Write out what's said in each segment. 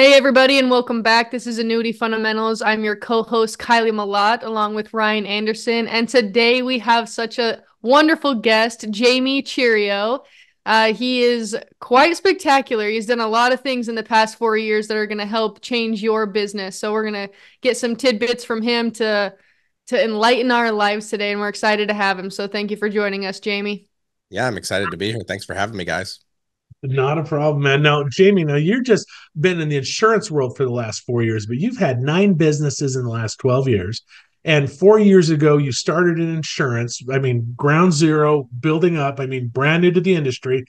Hey, everybody, and welcome back. This is Annuity Fundamentals. I'm your co-host, Kylie Malott, along with Ryan Anderson. And today we have such a wonderful guest, Jamie Chirio. He is quite spectacular. He's done a lot of things in the past 4 years that are going to help change your business. So we're going to get some tidbits from him to enlighten our lives today, and we're excited to have him. So thank you for joining us, Jamie. Yeah, I'm excited to be here. Thanks for having me, guys. Not a problem, man. Now, Jamie, you've just been in the insurance world for the last 4 years, but you've had 9 businesses in the last 12 years. And 4 years ago, you started in insurance. I mean, ground zero, building up. I mean, brand new to the industry.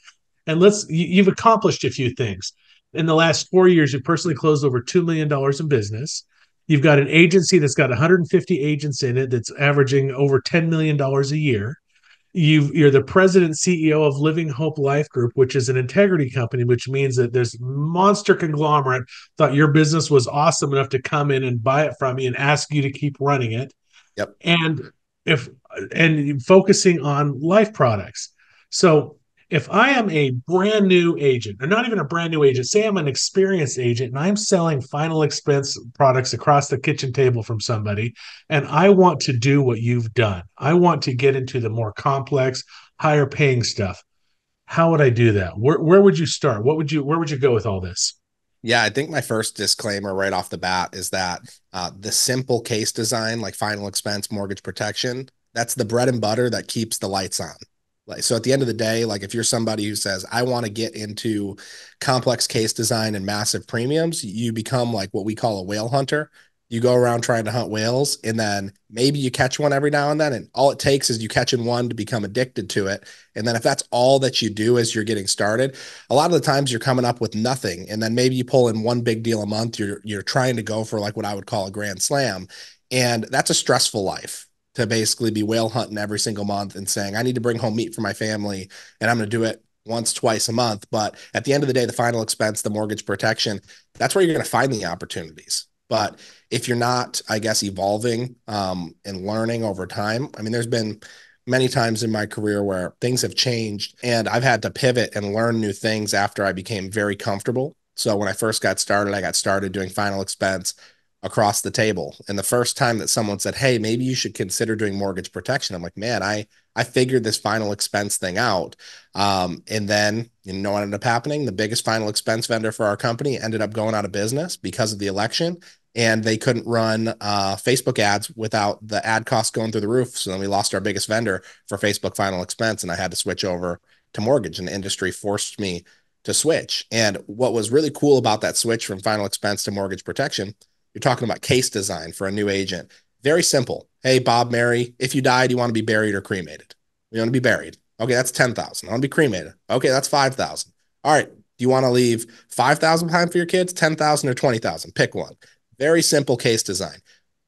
And you've accomplished a few things. In the last 4 years, you've personally closed over $2 million in business. You've got an agency that's got 150 agents in it that's averaging over $10 million a year. You're the president CEO of Living Hope Life Group, which is an integrity company, which means that this monster conglomerate thought your business was awesome enough to come in and buy it from you and ask you to keep running it. Yep. And focusing on life products. So if I am a brand new agent, or not even a brand new agent, say I'm an experienced agent and I'm selling final expense products across the kitchen table from somebody, and I want to do what you've done. I want to get into the more complex, higher paying stuff. How would I do that? Where would you start? Where would you go with all this? Yeah, I think my first disclaimer right off the bat is that the simple case design, like final expense, mortgage protection, that's the bread and butter that keeps the lights on. So at the end of the day, like if you're somebody who says, I want to get into complex case design and massive premiums, you become like what we call a whale hunter. You go around trying to hunt whales, and then maybe you catch one every now and then. And all it takes is you catching one to become addicted to it. And then if that's all that you do as you're getting started, a lot of the times you're coming up with nothing. And then maybe you pull in one big deal a month. You're trying to go for like what I would call a grand slam. And that's a stressful life, to basically be whale hunting every single month and saying, I need to bring home meat for my family, and I'm going to do it once, twice a month. But at the end of the day, the final expense, the mortgage protection, that's where you're going to find the opportunities. But if you're not, I guess, evolving and learning over time, I mean, there's been many times in my career where things have changed and I've had to pivot and learn new things after I became very comfortable. So when I first got started, I got started doing final expense across the table. And the first time that someone said, hey, maybe you should consider doing mortgage protection, I'm like, man, I figured this final expense thing out. And then, you know what ended up happening? The biggest final expense vendor for our company ended up going out of business because of the election, and they couldn't run Facebook ads without the ad costs going through the roof. So then we lost our biggest vendor for Facebook final expense, and I had to switch over to mortgage, and the industry forced me to switch. And what was really cool about that switch from final expense to mortgage protection, you're talking about case design for a new agent. Very simple. Hey, Bob, Mary, if you died, you want to be buried or cremated? You want to be buried. Okay, that's $10,000. I want to be cremated. Okay, that's $5,000. All right, do you want to leave $5,000 behind for your kids, $10,000 or $20,000? Pick one. Very simple case design.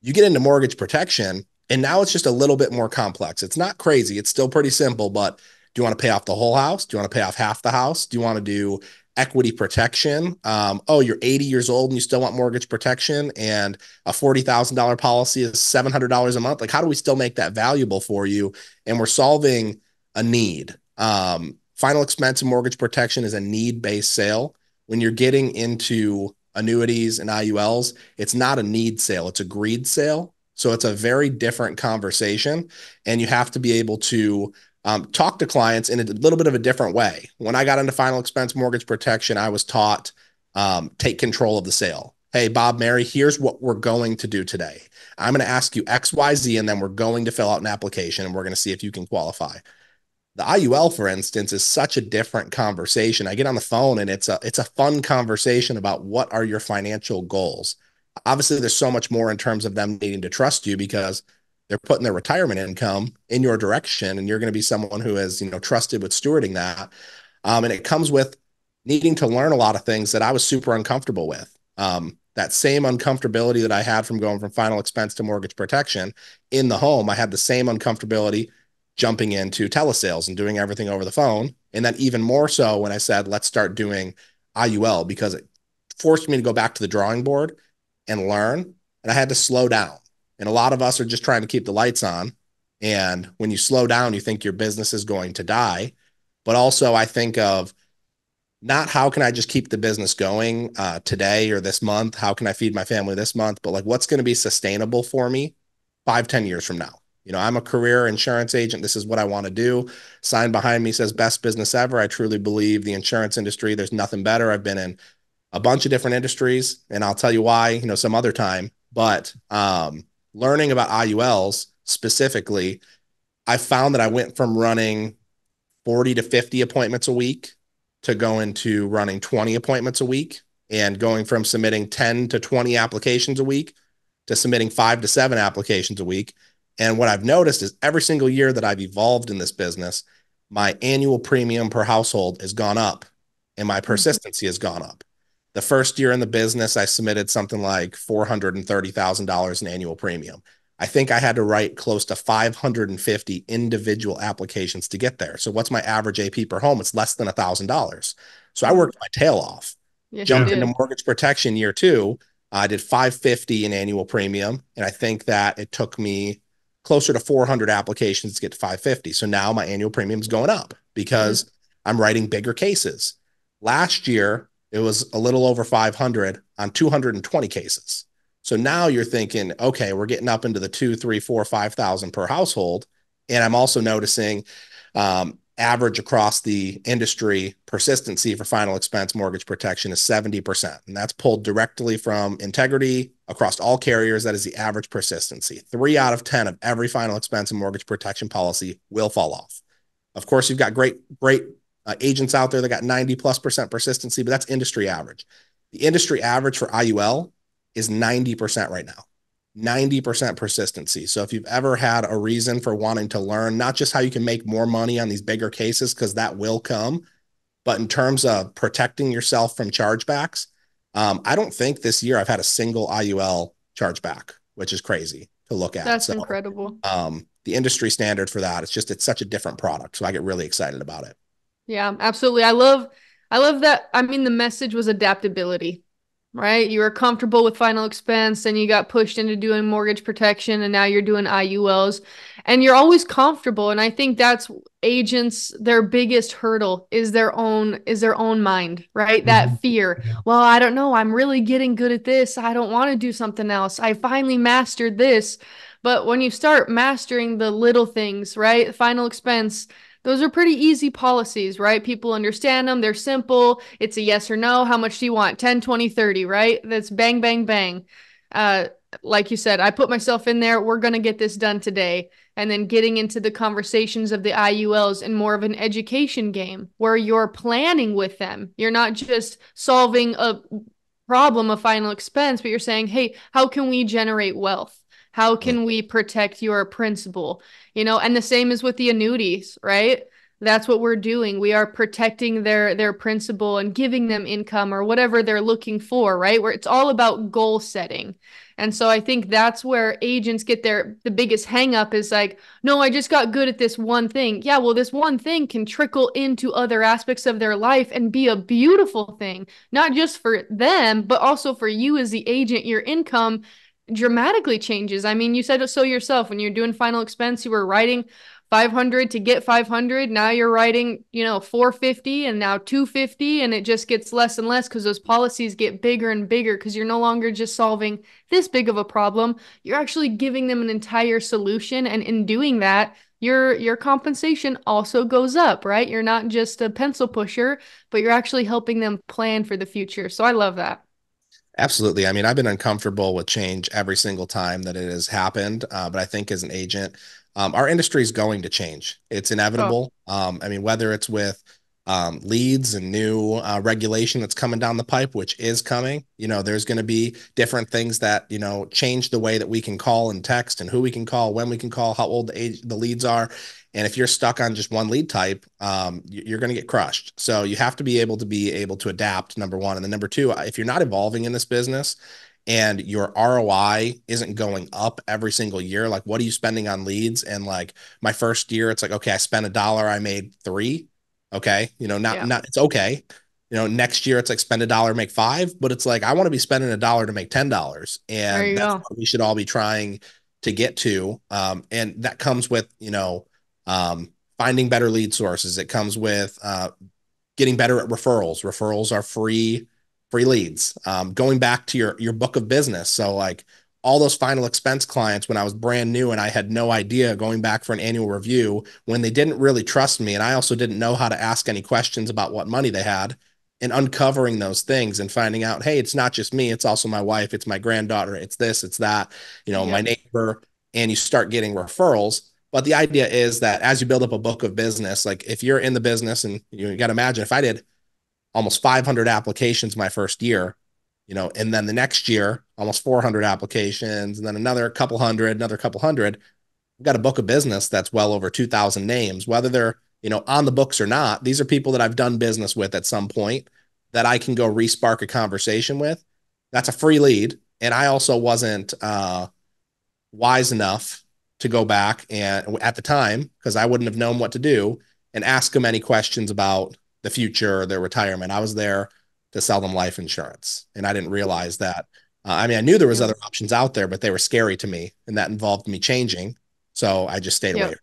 You get into mortgage protection, and now it's just a little bit more complex. It's not crazy. It's still pretty simple, but do you want to pay off the whole house? Do you want to pay off half the house? Do you want to do equity protection? Oh, you're 80 years old and you still want mortgage protection, and a $40,000 policy is $700 a month. Like, how do we still make that valuable for you? And we're solving a need. Final expense and mortgage protection is a need-based sale. When you're getting into annuities and IULs, it's not a need sale. It's a greed sale. So it's a very different conversation, and you have to be able to talk to clients in a little bit of a different way. When I got into final expense mortgage protection, I was taught take control of the sale. Hey, Bob, Mary, here's what we're going to do today. I'm going to ask you X, Y, Z, and then we're going to fill out an application, and we're going to see if you can qualify. The IUL, for instance, is such a different conversation. I get on the phone, and it's a fun conversation about what are your financial goals. Obviously, there's so much more in terms of them needing to trust you because they're putting their retirement income in your direction, and you're going to be someone who is, trusted with stewarding that. And it comes with needing to learn a lot of things that I was super uncomfortable with. That same uncomfortability that I had from going from final expense to mortgage protection in the home, I had the same uncomfortability jumping into telesales and doing everything over the phone. And then even more so when I said, let's start doing IUL, because it forced me to go back to the drawing board and learn. And I had to slow down. And a lot of us are just trying to keep the lights on. And when you slow down, you think your business is going to die. But also I think of not how can I just keep the business going today or this month? How can I feed my family this month? But like, what's going to be sustainable for me 5, 10 years from now? You know, I'm a career insurance agent. This is what I want to do. Sign behind me says best business ever. I truly believe the insurance industry, there's nothing better. I've been in a bunch of different industries and I'll tell you why, you know, some other time, but learning about IULs specifically, I found that I went from running 40 to 50 appointments a week to going to running 20 appointments a week, and going from submitting 10 to 20 applications a week to submitting 5 to 7 applications a week. And what I've noticed is every single year that I've evolved in this business, my annual premium per household has gone up and my persistency has gone up. The first year in the business, I submitted something like $430,000 in annual premium. I think I had to write close to 550 individual applications to get there. So what's my average AP per home? It's less than $1,000. So I worked my tail off. Yes, jumped into mortgage protection year two. I did 550 in annual premium. And I think that it took me closer to 400 applications to get to 550. So now my annual premium is going up because I'm writing bigger cases. Last year, it was a little over 500 on 220 cases. So now you're thinking, okay, we're getting up into the 2, 3, 4, 5,000 per household. And I'm also noticing average across the industry persistency for final expense mortgage protection is 70%. And that's pulled directly from Integrity across all carriers. That is the average persistency. 3 out of 10 of every final expense and mortgage protection policy will fall off. Of course, you've got great agents out there that got 90+% persistency, but that's industry average. The industry average for IUL is 90% right now, 90% persistency. So if you've ever had a reason for wanting to learn, not just how you can make more money on these bigger cases, because that will come, but in terms of protecting yourself from chargebacks, I don't think this year I've had a single IUL chargeback, which is crazy to look at. That's incredible. The industry standard for that, it's such a different product. So I get really excited about it. Yeah, absolutely. I love that. I mean, the message was adaptability. Right? You were comfortable with final expense and you got pushed into doing mortgage protection and now you're doing IULs and you're always comfortable. And I think that's agents, their biggest hurdle is their own mind, right? That fear. Well, I don't know. I'm really getting good at this. I don't want to do something else. I finally mastered this. But when you start mastering the little things, right? Final expense, those are pretty easy policies, right? People understand them. They're simple. It's a yes or no. How much do you want? 10, 20, 30, right? That's bang, bang, bang. Like you said, I put myself in there. We're going to get this done today. And then getting into the conversations of the IULs and more of an education game where you're planning with them. You're not just solving a problem of final expense, but you're saying, hey, how can we generate wealth? How can we protect your principal? You know, and the same is with the annuities, right? That's what we're doing. We are protecting their principal and giving them income or whatever they're looking for, right? Where it's all about goal setting. And so I think that's where agents get the biggest hang up is like, no, I just got good at this one thing. Yeah, well, this one thing can trickle into other aspects of their life and be a beautiful thing, not just for them, but also for you as the agent. Your income dramatically changes. I mean, you said so yourself. When you're doing final expense, you were writing 500 to get 500. Now you're writing, 450 and now 250, and it just gets less and less because those policies get bigger and bigger because you're no longer just solving this big of a problem. You're actually giving them an entire solution, and in doing that, your compensation also goes up, right? You're not just a pencil pusher, but you're actually helping them plan for the future. So I love that. Absolutely. I mean, I've been uncomfortable with change every single time that it has happened. But I think as an agent, our industry is going to change. It's inevitable. I mean, whether it's with leads and new regulation that's coming down the pipe, which is coming, there's going to be different things that, change the way that we can call and text and who we can call, when we can call, how old the leads are. And if you're stuck on just one lead type, you're going to get crushed. So you have to be able to adapt, number one. And then number two, if you're not evolving in this business and your ROI isn't going up every single year, like what are you spending on leads? And like my first year, it's like, okay, I spent $1, I made $3. Okay. It's okay. Next year it's like spend $1, make $5, but it's like, I want to be spending $1 to make $10. And that's what we should all be trying to get to. And that comes with, finding better lead sources. It comes with getting better at referrals. Referrals are free leads. Going back to your book of business. So like all those final expense clients when I was brand new and I had no idea, going back for an annual review when they didn't really trust me. And I also didn't know how to ask any questions about what money they had, and uncovering those things and finding out, hey, it's not just me. It's also my wife. It's my granddaughter. It's this, it's that, my neighbor. And you start getting referrals. But the idea is that as you build up a book of business, like if you're in the business, and you got to imagine if I did almost 500 applications my first year, and then the next year, almost 400 applications, and then another couple hundred, I've got a book of business that's well over 2,000 names, whether they're, on the books or not. These are people that I've done business with at some point that I can go re-spark a conversation with. That's a free lead. And I also wasn't wise enough to go back and at the time, because I wouldn't have known what to do, and ask them any questions about the future, their retirement. I was there to sell them life insurance. And I didn't realize that. I knew there was other options out there, but they were scary to me, and that involved me changing. So I just stayed away.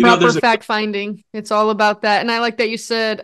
Proper fact finding. It's all about that. And I like that you said,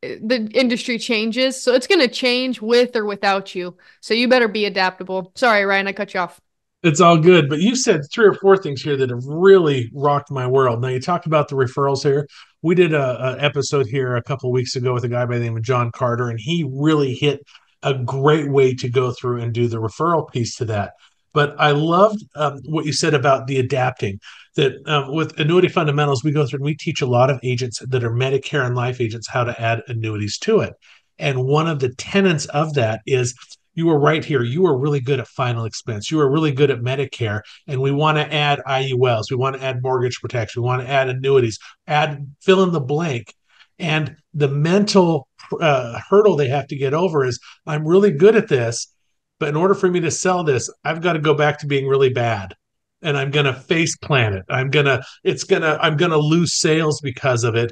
the industry changes. So it's going to change with or without you. So you better be adaptable. Sorry, Ryan, I cut you off. It's all good, but you said three or four things here that have really rocked my world. Now, you talked about the referrals here. We did an episode here a couple of weeks ago with a guy by the name of John Carter, and he really hit a great way to go through and do the referral piece to that. But I loved what you said about the adapting, that with Annuity Fundamentals, we go through and we teach a lot of agents that are Medicare and life agents how to add annuities to it. And one of the tenets of that is, you were right here. You were really good at final expense. You were really good at Medicare. And we want to add IULs. We want to add mortgage protection. We want to add annuities, fill in the blank. And the mental hurdle they have to get over is, I'm really good at this, but in order for me to sell this, I've got to go back to being really bad. And I'm going to face plant it. I'm going to lose sales because of it.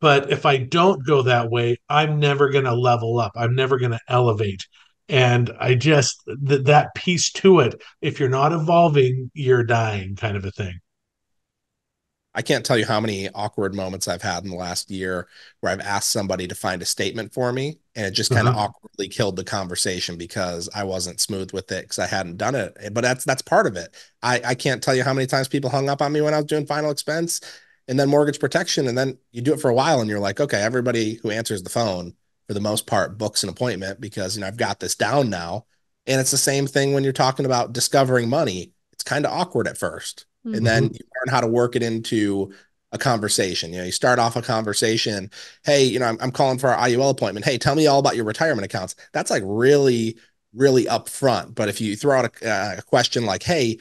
But if I don't go that way, I'm never going to level up. I'm never going to elevate. And I just, that piece to it, if you're not evolving, you're dying, kind of a thing. I can't tell you how many awkward moments I've had in the last year where I've asked somebody to find a statement for me, and it just kind of awkwardly killed the conversation because I wasn't smooth with it because I hadn't done it. But that's part of it. I can't tell you how many times people hung up on me when I was doing final expense and then mortgage protection. And then you do it for a while and you're like, okay, everybody who answers the phone for the most part books an appointment because, I've got this down now. And it's the same thing when you're talking about discovering money. It's kind of awkward at first. Mm-hmm. And then you learn how to work it into a conversation. You start off a conversation. Hey, I'm calling for our IUL appointment. Hey, tell me all about your retirement accounts. That's like really, really upfront. But if you throw out a question like, hey,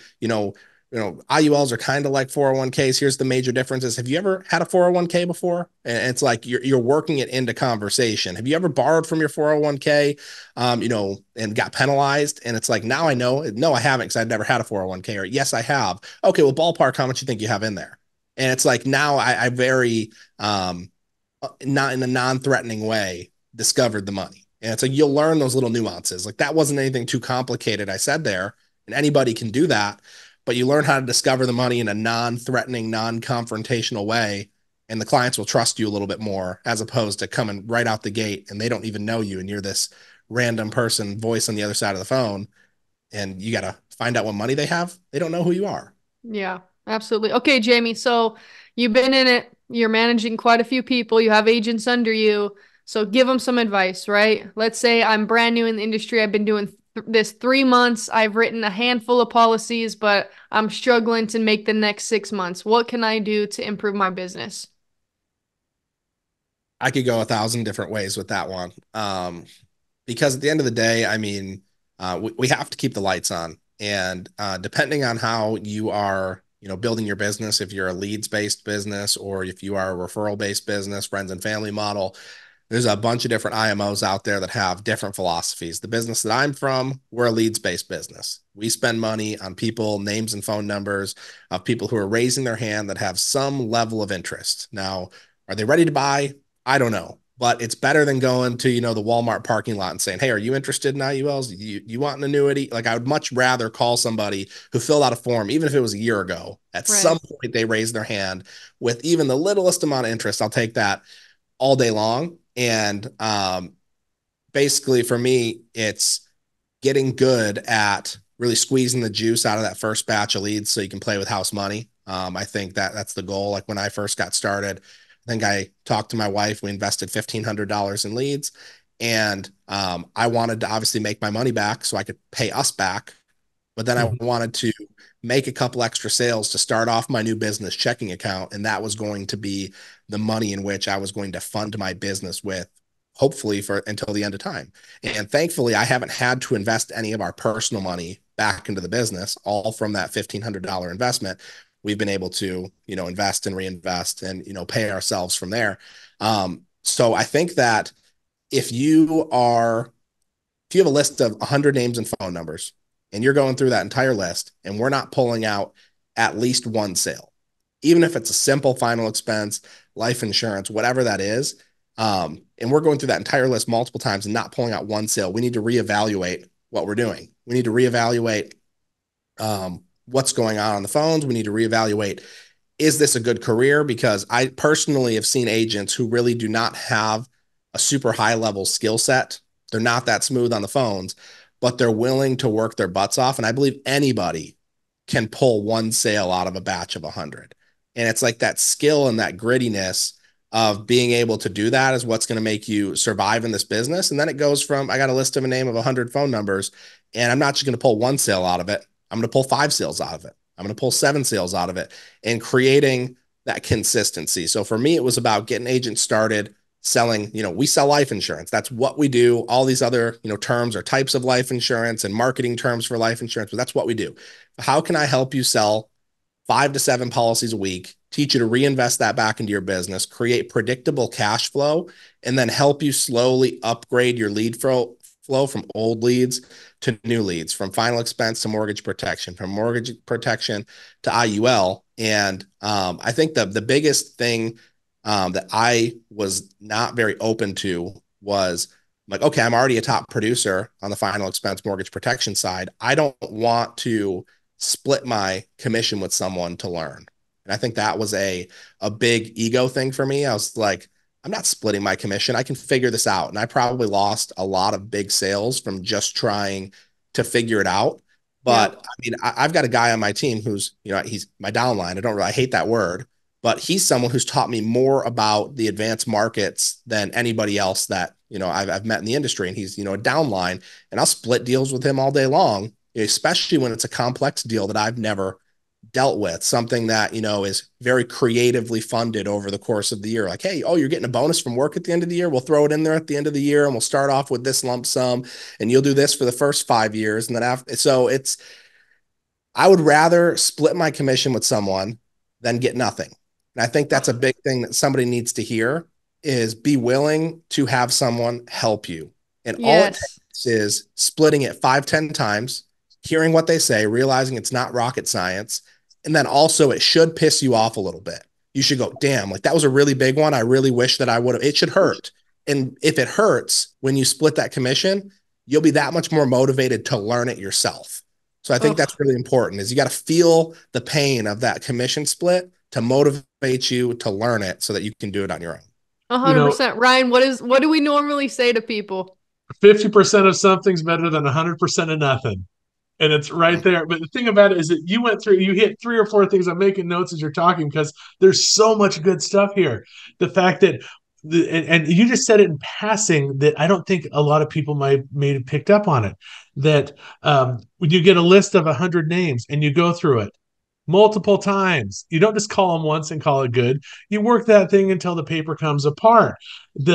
IULs are kind of like 401ks. Here's the major differences. Have you ever had a 401k before? And it's like you're working it into conversation. Have you ever borrowed from your 401k, and got penalized? And it's like, now I know, no, I haven't, because I've never had a 401k. Or yes, I have. Okay, well, ballpark, how much you think you have in there? And it's like, now I very, not in a non-threatening way, discovered the money. And it's like, you'll learn those little nuances. Like, that wasn't anything too complicated I said there, and anybody can do that. But you learn how to discover the money in a non-threatening, non-confrontational way. And the clients will trust you a little bit more, as opposed to coming right out the gate and they don't even know you. And you're this random person voice on the other side of the phone, and you got to find out what money they have. They don't know who you are. Yeah, absolutely. Okay, Jamie. So you've been in it. You're managing quite a few people. You have agents under you. So give them some advice, right? Let's say I'm brand new in the industry. I've been doing this 3 months. I've written a handful of policies, but I'm struggling to make the next 6 months. What can I do to improve my business? I could go 1,000 different ways with that one. Because at the end of the day, we have to keep the lights on, and depending on how you are, building your business, if you're a leads-based business, or if you are a referral-based business, friends and family model, there's a bunch of different IMOs out there that have different philosophies. The business that I'm from, we're a leads-based business. We spend money on people, names and phone numbers of people who are raising their hand that have some level of interest. Now, are they ready to buy? I don't know, but it's better than going to, the Walmart parking lot and saying, hey, are you interested in IULs? You want an annuity? Like, I would much rather call somebody who filled out a form, even if it was a year ago, at some point they raised their hand with even the littlest amount of interest. I'll take that all day long. And basically for me, it's getting good at really squeezing the juice out of that first batch of leads so you can play with house money. I think that's the goal. Like when I first got started, I think I talked to my wife, we invested $1,500 in leads, and I wanted to obviously make my money back so I could pay us back. But then I wanted to make a couple extra sales to start off my new business checking account. And that was going to be the money in which I was going to fund my business with, hopefully for until the end of time. And thankfully, I haven't had to invest any of our personal money back into the business. All from that $1,500 investment, we've been able to, invest and reinvest and, pay ourselves from there. So I think that if you have a list of 100 names and phone numbers, and you're going through that entire list, and we're not pulling out at least one sale, even if it's a simple final expense, life insurance, whatever that is, and we're going through that entire list multiple times and not pulling out one sale, we need to reevaluate what we're doing. We need to reevaluate what's going on the phones. We need to reevaluate, is this a good career? Because I personally have seen agents who really do not have a super high level skill set. They're not that smooth on the phones, but they're willing to work their butts off. And I believe anybody can pull one sale out of a batch of 100. And it's like that skill and that grittiness of being able to do that is what's going to make you survive in this business. And then it goes from, I got a list of a name of 100 phone numbers, and I'm not just going to pull one sale out of it. I'm going to pull 5 sales out of it. I'm going to pull 7 sales out of it, and creating that consistency. So for me, it was about getting agents started selling, we sell life insurance. That's what we do. All these other, terms or types of life insurance and marketing terms for life insurance, but that's what we do. How can I help you sell 5 to 7 policies a week, teach you to reinvest that back into your business, create predictable cash flow, and then help you slowly upgrade your lead flow from old leads to new leads, from final expense to mortgage protection, from mortgage protection to IUL. And I think the biggest thing that I was not very open to was like, okay, I'm already a top producer on the final expense mortgage protection side. I don't want to split my commission with someone to learn. And I think that was a big ego thing for me. I was like, I'm not splitting my commission. I can figure this out. And I probably lost a lot of big sales from just trying to figure it out. But yeah. I mean, I've got a guy on my team who's, he's my downline. I hate that word, but he's someone who's taught me more about the advanced markets than anybody else that, I've met in the industry. And he's, a downline, and I'll split deals with him all day long, especially when it's a complex deal that I've never dealt with, something that, is very creatively funded over the course of the year. Like, hey, you're getting a bonus from work at the end of the year. We'll throw it in there at the end of the year, and we'll start off with this lump sum, and you'll do this for the first 5 years. And then after, I would rather split my commission with someone than get nothing. And I think that's a big thing that somebody needs to hear, is be willing to have someone help you. And yes. All it takes is splitting it 5-10 times, hearing what they say, realizing it's not rocket science. And then also it should piss you off a little bit. You should go, damn, like that was a really big one. I really wish that I would have, it should hurt. And if it hurts when you split that commission, you'll be that much more motivated to learn it yourself. So I think that's really important, is you got to feel the pain of that commission split to motivate you to learn it so that you can do it on your own. 100%. Ryan, what do we normally say to people? 50% of something's better than 100% of nothing. And it's right there. But the thing about it is that you went through, you hit 3 or 4 things. I'm making notes as you're talking because there's so much good stuff here. The fact that, and you just said it in passing that I don't think a lot of people may have picked up on it, that when you get a list of 100 names and you go through it multiple times, you don't just call them once and call it good. You work that thing until the paper comes apart. And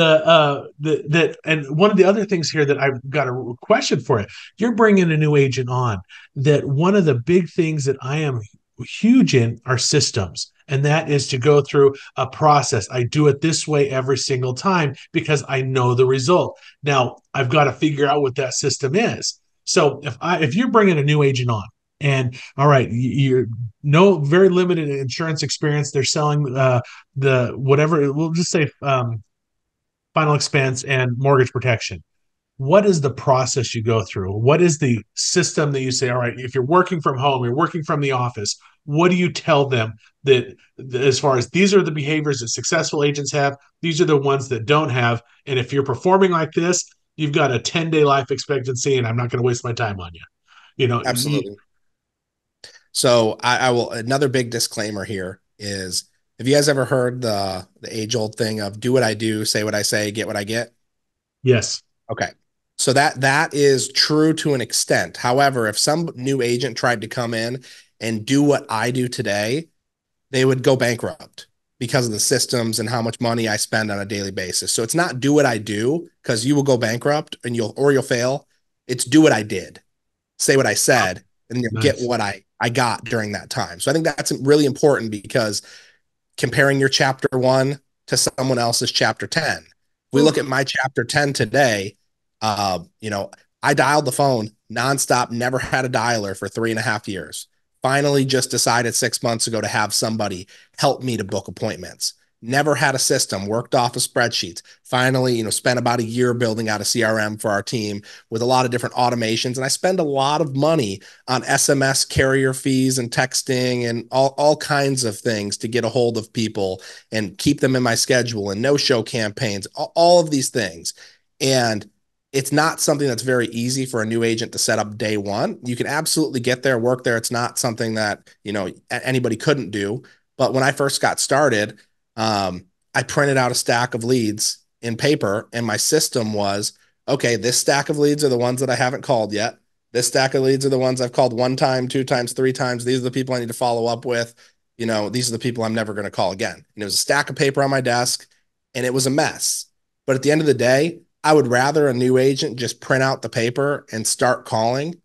one of the other things here that I've got a question for it, you're bringing a new agent on, that one of the big things that I am huge in are systems. And that is to go through a process. I do it this way every single time because I know the result. Now I've got to figure out what that system is. So if you're bringing a new agent on, and all right, you're very limited insurance experience. They're selling the whatever, we'll just say final expense and mortgage protection. what is the process you go through? What is the system that you say, all right, if you're working from home, you're working from the office, what do you tell them that as far as these are the behaviors that successful agents have, these are the ones that don't have, and if you're performing like this, you've got a 10-day life expectancy and I'm not going to waste my time on you. You know, absolutely. So I will, another big disclaimer here is, have you guys ever heard the age old thing of do what I do, say what I say, get what I get? Yes. Okay. So that is true to an extent. However, if some new agent tried to come in and do what I do today, they would go bankrupt because of the systems and how much money I spend on a daily basis. So it's not do what I do, because you will go bankrupt and you'll fail. It's do what I did, say what I said, and you'll get what I got during that time. So I think that's really important, because comparing your chapter 1 to someone else's chapter 10, we look at my chapter 10 today. You know, I dialed the phone nonstop, never had a dialer for 3.5 years. Finally just decided 6 months ago to have somebody help me to book appointments. Never had a system, worked off of spreadsheets. Finally, you know, spent about a year building out a CRM for our team with a lot of different automations. And I spend a lot of money on SMS carrier fees and texting and all kinds of things to get a hold of people and keep them in my schedule and no-show campaigns, all of these things. And it's not something that's very easy for a new agent to set up day one. You can absolutely get there, work there. It's not something that, you know, anybody couldn't do. But when I first got started, I printed out a stack of leads in paper, and my system was, okay, this stack of leads are the ones that I haven't called yet. This stack of leads are the ones I've called 1 time, 2 times, 3 times. These are the people I need to follow up with. You know, these are the people I'm never going to call again. And it was a stack of paper on my desk, and it was a mess. But at the end of the day, I would rather a new agent just print out the paper and start calling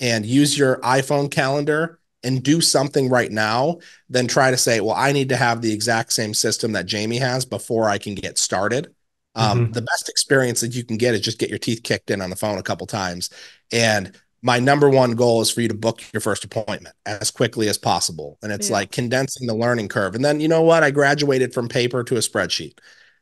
and use your iPhone calendar and do something right now than try to say, well, I need to have the exact same system that Jamie has before I can get started. The best experience that you can get is just get your teeth kicked in on the phone a couple times. And my number one goal is for you to book your first appointment as quickly as possible. And it's like condensing the learning curve. And then, you know what? I graduated from paper to a spreadsheet.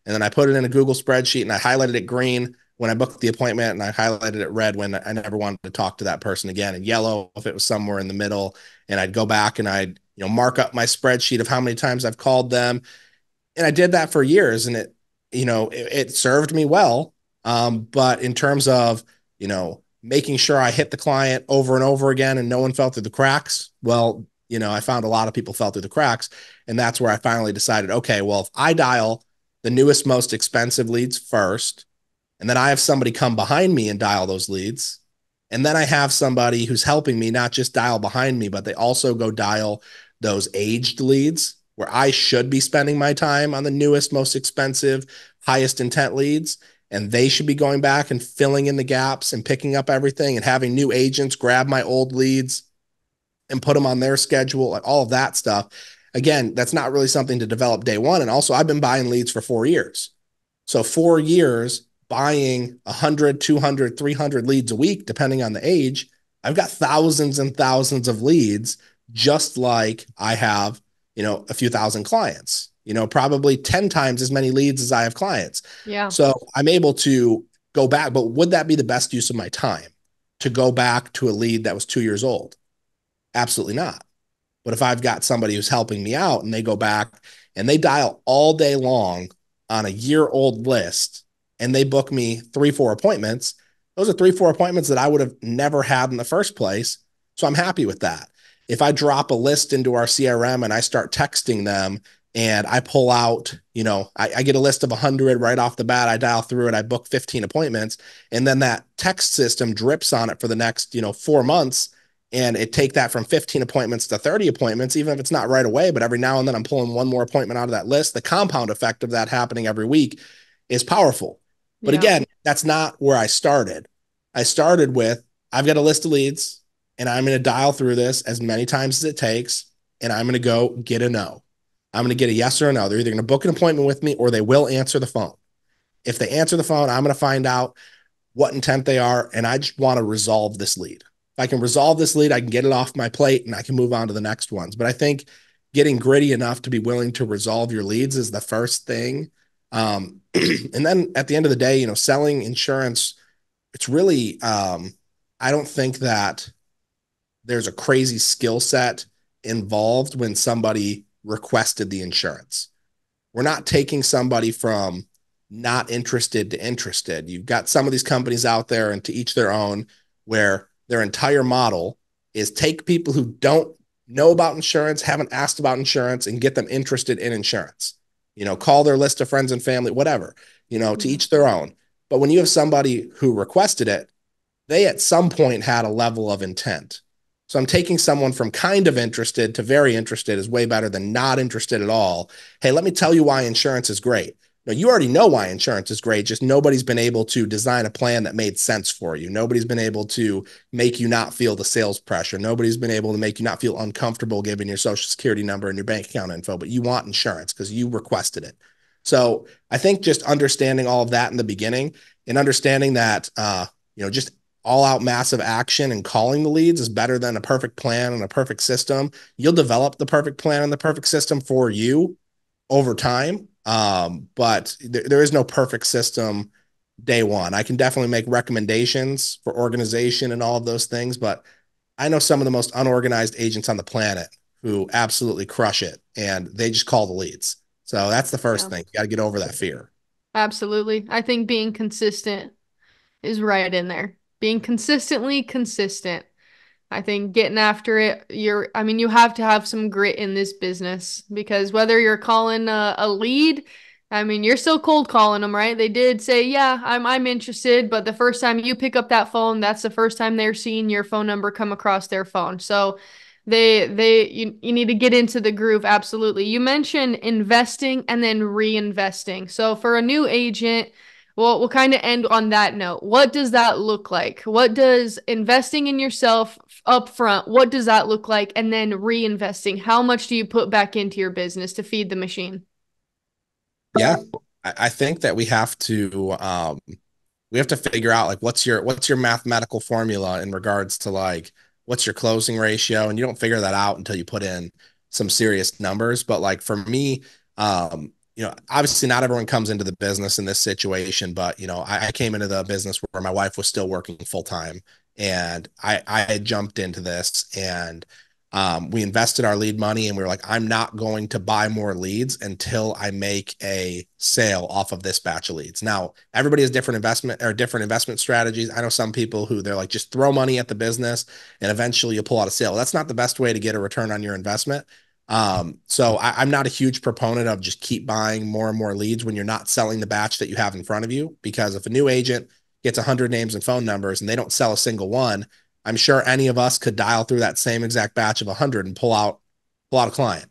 And then I put it in a Google spreadsheet and I highlighted it green when I booked the appointment, and I highlighted it red when I never wanted to talk to that person again, and yellow if it was somewhere in the middle. And I'd go back and I'd, you know, mark up my spreadsheet of how many times I've called them. And I did that for years, and it, you know, it served me well. But in terms of, you know, making sure I hit the client over and over again and no one fell through the cracks, well, you know, I found a lot of people fell through the cracks. And that's where I finally decided, okay, well, if I dial the newest, most expensive leads first, and then I have somebody come behind me and dial those leads, and then I have somebody who's helping me not just dial behind me, but they also go dial those aged leads, where I should be spending my time on the newest, most expensive, highest intent leads, and they should be going back and filling in the gaps and picking up everything and having new agents grab my old leads and put them on their schedule and all of that stuff. Again, that's not really something to develop day one. And also, I've been buying leads for 4 years. So 4 years buying 100, 200, 300 leads a week, depending on the age, I've got thousands and thousands of leads, just like I have, you know, a few thousand clients, you know, probably 10 times as many leads as I have clients. Yeah. So I'm able to go back, but would that be the best use of my time to go back to a lead that was 2 years old? Absolutely not. But if I've got somebody who's helping me out and they go back and they dial all day long on a year-old list and they book me 3-4 appointments, those are 3-4 appointments that I would have never had in the first place. So I'm happy with that. If I drop a list into our CRM and I start texting them and I pull out, you know, I get a list of 100 right off the bat, I dial through it, I book 15 appointments, and then that text system drips on it for the next, you know, 4 months. And it take that from 15 appointments to 30 appointments, even if it's not right away, but every now and then I'm pulling one more appointment out of that list. The compound effect of that happening every week is powerful. But again, that's not where I started. I started with, I've got a list of leads and I'm going to dial through this as many times as it takes. And I'm going to go get a no. I'm going to get a yes or a no. They're either going to book an appointment with me or they will answer the phone. If they answer the phone, I'm going to find out what intent they are. And I just want to resolve this lead. I can resolve this lead, I can get it off my plate, and I can move on to the next ones. But I think getting gritty enough to be willing to resolve your leads is the first thing. And then at the end of the day, you know, selling insurance it's really, I don't think that there's a crazy skill set involved when somebody requested the insurance. We're not taking somebody from not interested to interested. You've got some of these companies out there, and to each their own, where their entire model is take people who don't know about insurance, haven't asked about insurance, and get them interested in insurance. You know, call their list of friends and family, whatever, you know, to each their own. But when you have somebody who requested it, they at some point had a level of intent. So I'm taking someone from kind of interested to very interested is way better than not interested at all. Hey, let me tell you why insurance is great. No, you already know why insurance is great. Just nobody's been able to design a plan that made sense for you. Nobody's been able to make you not feel the sales pressure. Nobody's been able to make you not feel uncomfortable giving your social security number and your bank account info, but you want insurance because you requested it. So I think just understanding all of that in the beginning and understanding that, you know, just all out massive action and calling the leads is better than a perfect plan and a perfect system. You'll develop the perfect plan and the perfect system for you over time. But there is no perfect system day one. I can definitely make recommendations for organization and all of those things, but I know some of the most unorganized agents on the planet who absolutely crush it and they just call the leads. So that's the first thing. You got to get over that fear. Absolutely. I think being consistent is right in there. Being consistently consistent. I think getting after it, you have to have some grit in this business, because whether you're calling a lead, I mean, you're still cold calling them, right? They did say, yeah, I'm interested. But the first time you pick up that phone, that's the first time they're seeing your phone number come across their phone. So you need to get into the groove. Absolutely. You mentioned investing and then reinvesting. So for a new agent, we'll kind of end on that note. What does that look like? What does investing in yourself up front, what does that look like? And then reinvesting, how much do you put back into your business to feed the machine? Yeah, I think that we have to figure out, like, what's your mathematical formula in regards to, like, what's your closing ratio? And you don't figure that out until you put in some serious numbers. But, like, for me, you know, obviously not everyone comes into the business in this situation, but, you know, I came into the business where my wife was still working full time, and I jumped into this, and we invested our lead money, and we were like, I'm not going to buy more leads until I make a sale off of this batch of leads. Now, everybody has different investment strategies. I know some people who they're like, just throw money at the business and eventually you'll pull out a sale. Well, that's not the best way to get a return on your investment. So I'm not a huge proponent of just keep buying more and more leads when you're not selling the batch that you have in front of you, because if a new agent gets 100 names and phone numbers and they don't sell a single one, I'm sure any of us could dial through that same exact batch of 100 and pull out a client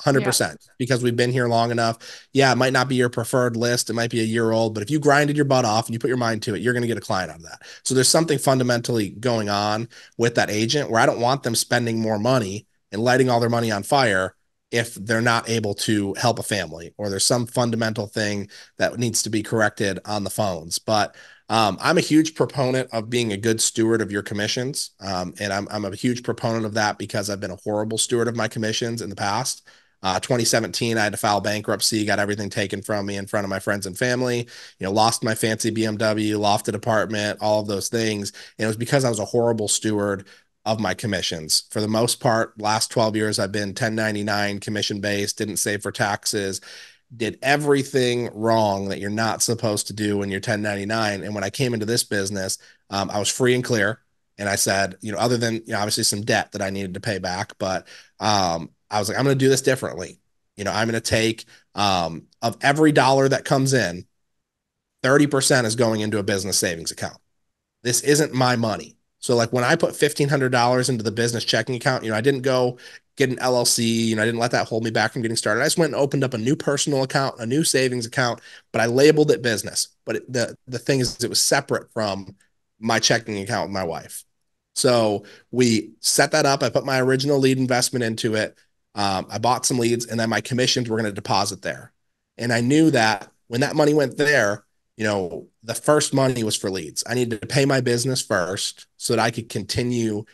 100%, because we've been here long enough. Yeah. It might not be your preferred list. It might be a year old, but if you grinded your butt off and you put your mind to it, you're going to get a client out of that. So there's something fundamentally going on with that agent where I don't want them spending more money and lighting all their money on fire if they're not able to help a family, or there's some fundamental thing that needs to be corrected on the phones. But I'm a huge proponent of being a good steward of your commissions. And I'm a huge proponent of that because I've been a horrible steward of my commissions in the past. 2017, I had to file bankruptcy, got everything taken from me in front of my friends and family, you know, lost my fancy BMW, lofted apartment, all of those things. And it was because I was a horrible steward of my commissions. For the most part, last 12 years, I've been 1099 commission based, didn't save for taxes, did everything wrong that you're not supposed to do when you're 1099. And when I came into this business, I was free and clear. And I said, you know, other than, you know, obviously some debt that I needed to pay back, but I was like, I'm going to do this differently. You know, I'm going to take of every dollar that comes in, 30% is going into a business savings account. This isn't my money. So, like, when I put $1,500 into the business checking account, you know, I didn't go get an LLC, you know, I didn't let that hold me back from getting started. I just went and opened up a new personal account, a new savings account, but I labeled it business. But the thing is, it was separate from my checking account with my wife. So we set that up. I put my original lead investment into it. I bought some leads, and then my commissions were going to deposit there. And I knew that when that money went there, you know, the first money was for leads. I needed to pay my business first so that I could continue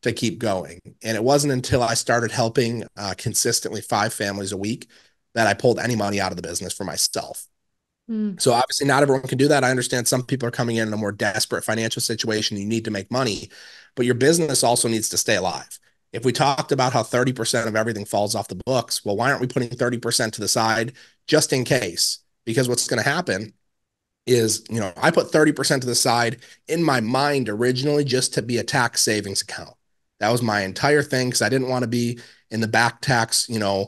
to keep going. And it wasn't until I started helping consistently 5 families a week that I pulled any money out of the business for myself. So obviously not everyone can do that. I understand some people are coming in a more desperate financial situation. You need to make money, but your business also needs to stay alive. If we talked about how 30% of everything falls off the books, well, why aren't we putting 30% to the side just in case? Because what's going to happen is, you know, I put 30% to the side in my mind originally just to be a tax savings account. That was my entire thing because I didn't want to be in the back tax, you know,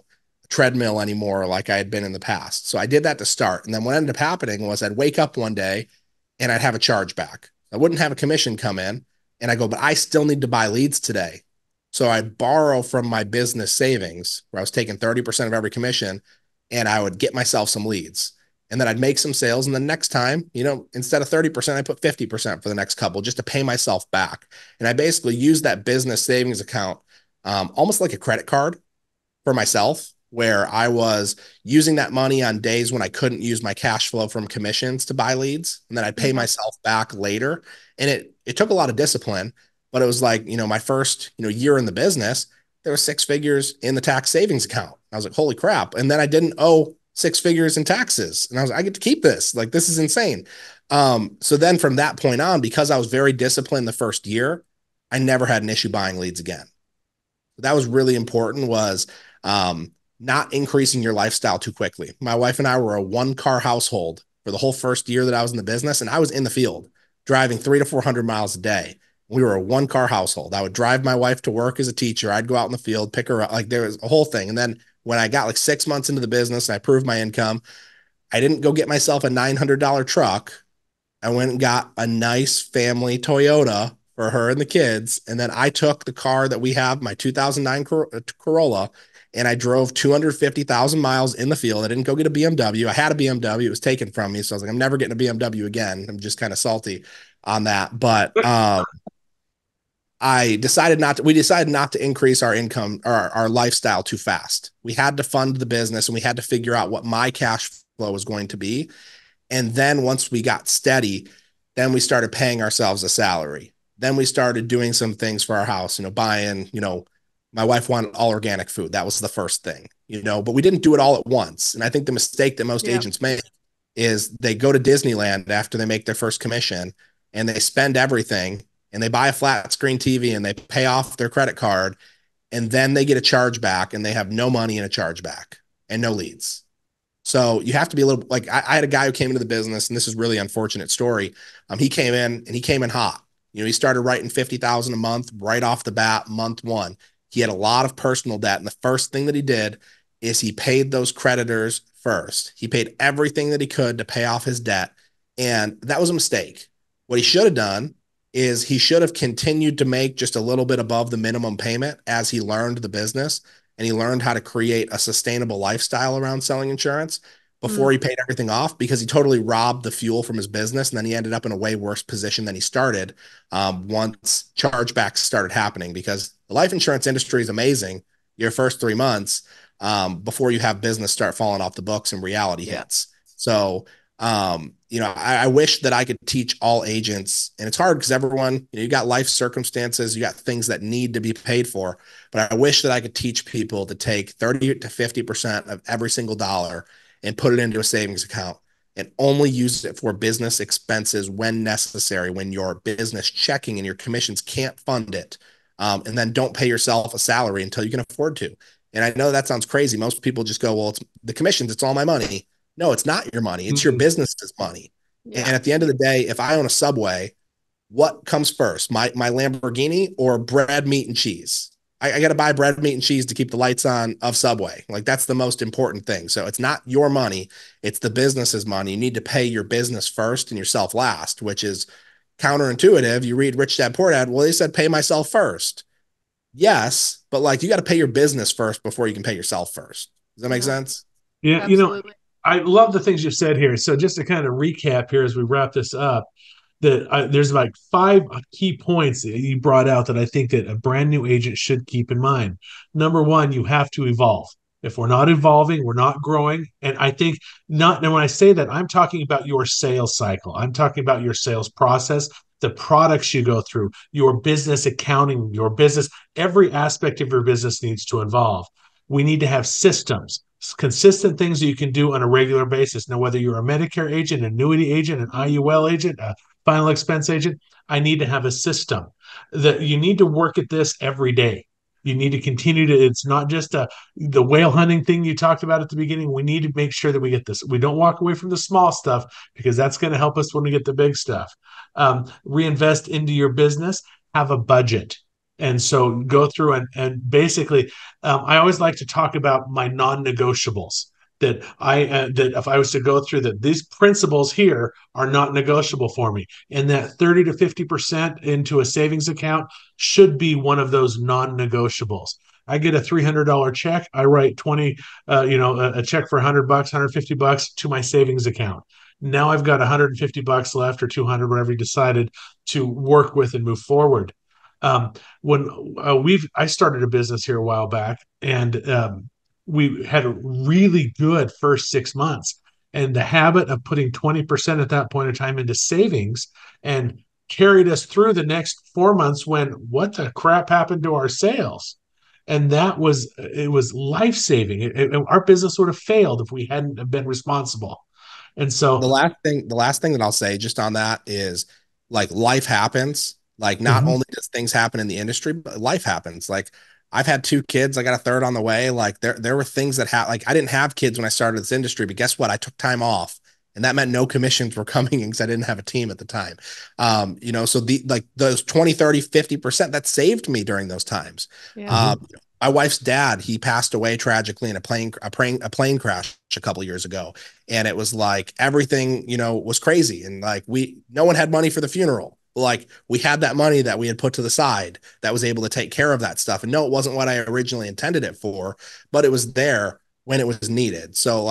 treadmill anymore like I had been in the past. So I did that to start. And then what ended up happening was I'd wake up one day and I'd have a chargeback. I wouldn't have a commission come in and I go, but I still need to buy leads today. So I borrow from my business savings where I was taking 30% of every commission and I would get myself some leads. And then I'd make some sales. And the next time, you know, instead of 30%, I put 50% for the next couple just to pay myself back. And I basically used that business savings account almost like a credit card for myself, where I was using that money on days when I couldn't use my cash flow from commissions to buy leads. And then I'd pay myself back later. And it took a lot of discipline, but it was like, you know, my first, you know, year in the business, there was 6 figures in the tax savings account. I was like, holy crap. And then I didn't owe 6 figures in taxes. And I was like, I get to keep this. Like, this is insane. So then from that point on, because I was very disciplined the first year, I never had an issue buying leads again. That was really important, was not increasing your lifestyle too quickly. My wife and I were a 1-car household for the whole first year that I was in the business. And I was in the field driving 300 to 400 miles a day. We were a 1-car household. I would drive my wife to work as a teacher. I'd go out in the field, pick her up. Like, there was a whole thing. And then when I got like 6 months into the business and I proved my income, I didn't go get myself a $900 truck. I went and got a nice family Toyota for her and the kids. And then I took the car that we have, my 2009 Corolla, and I drove 250,000 miles in the field. I didn't go get a BMW. I had a BMW. It was taken from me. So I was like, I'm never getting a BMW again. I'm just kind of salty on that. But we decided not to increase our income or our lifestyle too fast. We had to fund the business and we had to figure out what my cash flow was going to be. And then once we got steady, then we started paying ourselves a salary. Then we started doing some things for our house, you know, buying, you know, my wife wanted all organic food. That was the first thing, you know, but we didn't do it all at once. And I think the mistake that most agents make is they go to Disneyland after they make their first commission and they spend everything. And they buy a flat screen TV and they pay off their credit card, and then they get a chargeback and they have no money in a chargeback and no leads. So you have to be a little, like, I had a guy who came into the business, and this is really unfortunate story. He came in and he came in hot. You know, he started writing $50,000 a month right off the bat, month one. He had a lot of personal debt. And the first thing that he did is he paid those creditors first. He paid everything that he could to pay off his debt. And that was a mistake. What he should have done is he should have continued to make just a little bit above the minimum payment as he learned the business and he learned how to create a sustainable lifestyle around selling insurance before he paid everything off, because he totally robbed the fuel from his business. And then he ended up in a way worse position than he started once chargebacks started happening, because the life insurance industry is amazing. Your first 3 months before you have business start falling off the books and reality hits. So you know, I wish that I could teach all agents, and it's hard because everyone, you know, you got life circumstances, you got things that need to be paid for, but I wish that I could teach people to take 30 to 50% of every single dollar and put it into a savings account and only use it for business expenses when necessary, when your business checking and your commissions can't fund it. And then don't pay yourself a salary until you can afford to. And I know that sounds crazy. Most people just go, well, it's the commissions, it's all my money. No, it's not your money. It's your business's money. Yeah. And at the end of the day, if I own a Subway, what comes first, my Lamborghini or bread, meat, and cheese? I got to buy bread, meat, and cheese to keep the lights on of Subway. Like, that's the most important thing. So it's not your money. It's the business's money. You need to pay your business first and yourself last, which is counterintuitive. You read Rich Dad, Poor Dad. Well, they said pay myself first. Yes, but like, you got to pay your business first before you can pay yourself first. Does that make sense? Yeah, absolutely. You know, I love the things you said here. So just to kind of recap here as we wrap this up, that there's like 5 key points that you brought out that I think that a brand new agent should keep in mind. Number one, you have to evolve. If we're not evolving, we're not growing. And I think not. And when I say that, I'm talking about your sales cycle. I'm talking about your sales process, the products you go through, your business accounting, your business, every aspect of your business needs to evolve. We need to have systems. consistent things that you can do on a regular basis. Now, whether you're a Medicare agent, an annuity agent, an IUL agent, a final expense agent, I need to have a system that you need to work at this every day. You need to continue to, it's not just the whale hunting thing you talked about at the beginning. We need to make sure that we get this. We don't walk away from the small stuff because that's going to help us when we get the big stuff. Reinvest into your business, have a budget. And so go through and basically, I always like to talk about my non-negotiables that that if I was to go through that, these principles here are not negotiable for me. And that 30 to 50% into a savings account should be one of those non-negotiables. I get a $300 check. I write a check for $100, $150 to my savings account. Now I've got $150 left or 200, whatever you decided to work with and move forward. I started a business here a while back, and we had a really good first 6 months, and the habit of putting 20% at that point in time into savings and carried us through the next 4 months when what the crap happened to our sales. And it was life-saving. Our business would have failed if we hadn't been responsible. And so the last thing that I'll say just on that is, like, life happens. Like, not only does things happen in the industry, but life happens. Like, I've had 2 kids. I got a third on the way. Like, there were things that happened. Like, I didn't have kids when I started this industry, but guess what? I took time off, and that meant no commissions were coming in because I didn't have a team at the time. So those 20, 30, 50% that saved me during those times. Yeah. My wife's dad, he passed away tragically in a plane crash a couple of years ago. And it was like, everything, was crazy. And like, no one had money for the funeral. Like, we had that money that we had put to the side that was able to take care of that stuff. And no, it wasn't what I originally intended it for, but it was there when it was needed. So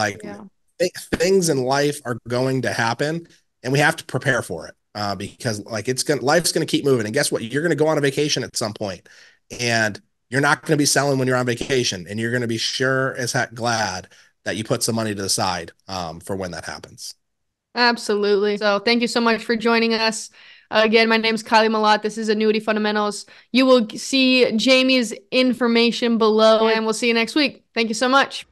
things in life are going to happen, and we have to prepare for it because life's going to keep moving. And guess what? You're going to go on a vacation at some point, and you're not going to be selling when you're on vacation, and you're going to be sure as heck glad that you put some money to the side for when that happens. Absolutely. So thank you so much for joining us. Again, my name is Kylie Malott. This is Annuity Fundamentals. You will see Jamie's information below, and we'll see you next week. Thank you so much.